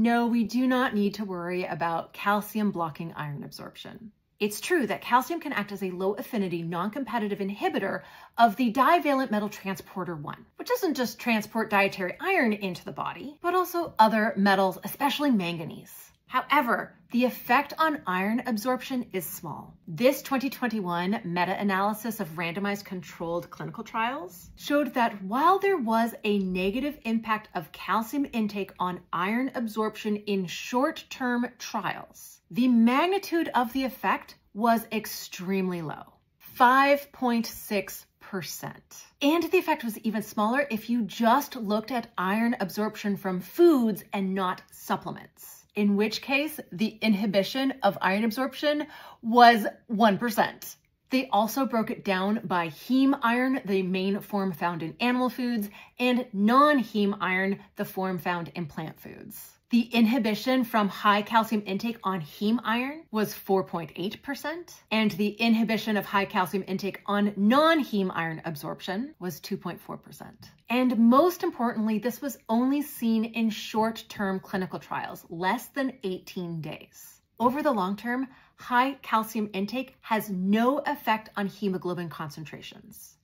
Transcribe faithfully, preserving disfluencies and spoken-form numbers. No, we do not need to worry about calcium blocking iron absorption. It's true that calcium can act as a low-affinity, non-competitive inhibitor of the divalent metal transporter one, which doesn't just transport dietary iron into the body, but also other metals, especially manganese. However, the effect on iron absorption is small. This twenty twenty-one meta-analysis of randomized controlled clinical trials showed that while there was a negative impact of calcium intake on iron absorption in short-term trials, the magnitude of the effect was extremely low, five point six percent. And the effect was even smaller if you just looked at iron absorption from foods and not supplements, in which case the inhibition of iron absorption was one percent. They also broke it down by heme iron, the main form found in animal foods, and non-heme iron, the form found in plant foods. The inhibition from high calcium intake on heme iron was four point eight percent, and the inhibition of high calcium intake on non-heme iron absorption was two point four percent. And most importantly, this was only seen in short-term clinical trials, less than eighteen days. Over the long term, high calcium intake has no effect on hemoglobin concentrations.